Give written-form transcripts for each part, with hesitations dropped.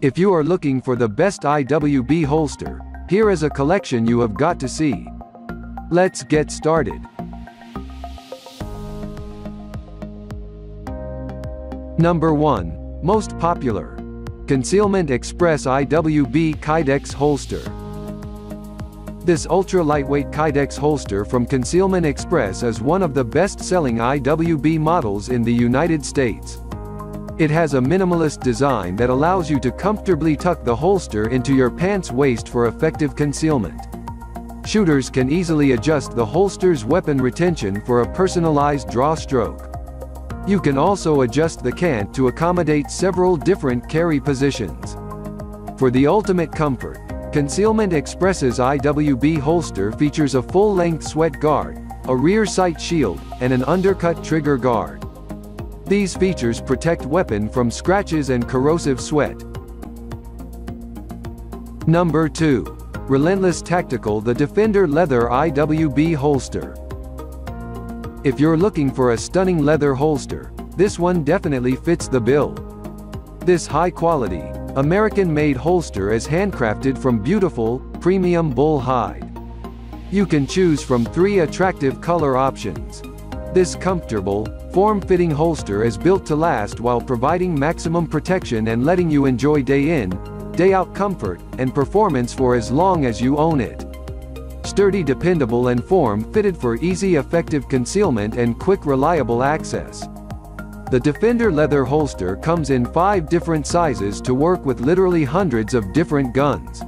If you are looking for the best IWB holster, here is a collection you have got to see. Let's get started. Number 1. Most popular. Concealment Express IWB Kydex holster. This ultra-lightweight Kydex holster from Concealment Express is one of the best-selling IWB models in the United States. It has a minimalist design that allows you to comfortably tuck the holster into your pants waist for effective concealment. Shooters can easily adjust the holster's weapon retention for a personalized draw stroke. You can also adjust the cant to accommodate several different carry positions. For the ultimate comfort, Concealment Express's IWB holster features a full-length sweat guard, a rear sight shield, and an undercut trigger guard. These features protect weapon from scratches and corrosive sweat. Number 2. Relentless Tactical, the Defender Leather IWB holster. If you're looking for a stunning leather holster, this one definitely fits the bill. This high-quality, American-made holster is handcrafted from beautiful, premium bull hide. You can choose from 3 attractive color options. This comfortable, form-fitting holster is built to last while providing maximum protection and letting you enjoy day in, day out comfort and performance for as long as you own it. Sturdy, dependable and form-fitted for easy, effective concealment and quick, reliable access. The Defender leather holster comes in 5 different sizes to work with literally hundreds of different guns.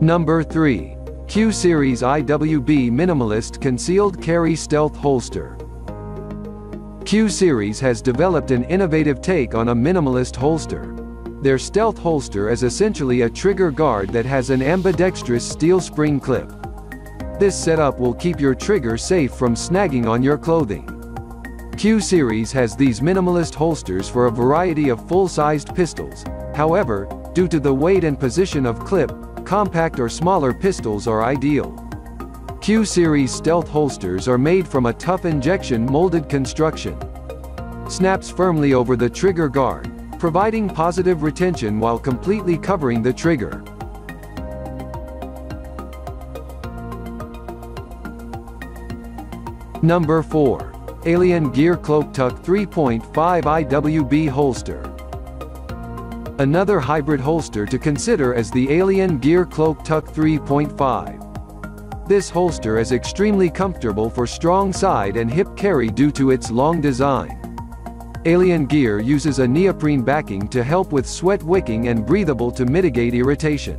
Number 3. Q-Series IWB Minimalist Concealed Carry Stealth Holster. Q-Series has developed an innovative take on a minimalist holster. Their stealth holster is essentially a trigger guard that has an ambidextrous steel spring clip. This setup will keep your trigger safe from snagging on your clothing. Q-Series has these minimalist holsters for a variety of full-sized pistols. However, due to the weight and position of clip, compact or smaller pistols are ideal. Q-Series stealth holsters are made from a tough injection molded construction. Snaps firmly over the trigger guard, providing positive retention while completely covering the trigger. Number 4. Alien Gear Cloak Tuck 3.5 IWB holster. Another hybrid holster to consider is the Alien Gear Cloak Tuck 3.5. This holster is extremely comfortable for strong side and hip carry due to its long design. Alien Gear uses a neoprene backing to help with sweat wicking and breathable to mitigate irritation.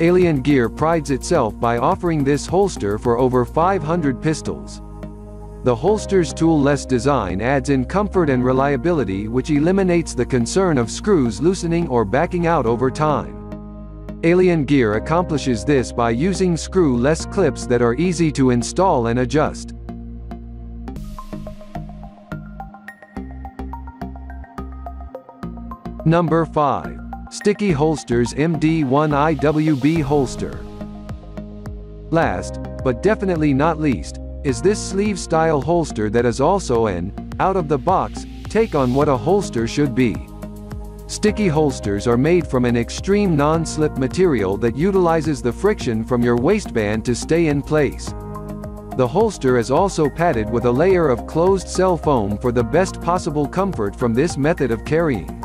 Alien Gear prides itself by offering this holster for over 500 pistols. The holster's tool-less design adds in comfort and reliability, which eliminates the concern of screws loosening or backing out over time. Alien Gear accomplishes this by using screw-less clips that are easy to install and adjust. Number 5. Sticky Holsters MD-1 IWB holster. Last, but definitely not least, is this sleeve-style holster that is also an out-of-the-box take on what a holster should be. Sticky holsters are made from an extreme non-slip material that utilizes the friction from your waistband to stay in place. The holster is also padded with a layer of closed-cell foam for the best possible comfort from this method of carrying.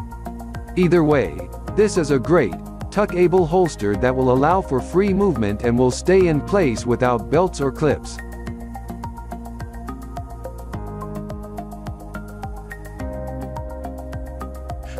Either way, this is a great, tuck-able holster that will allow for free movement and will stay in place without belts or clips.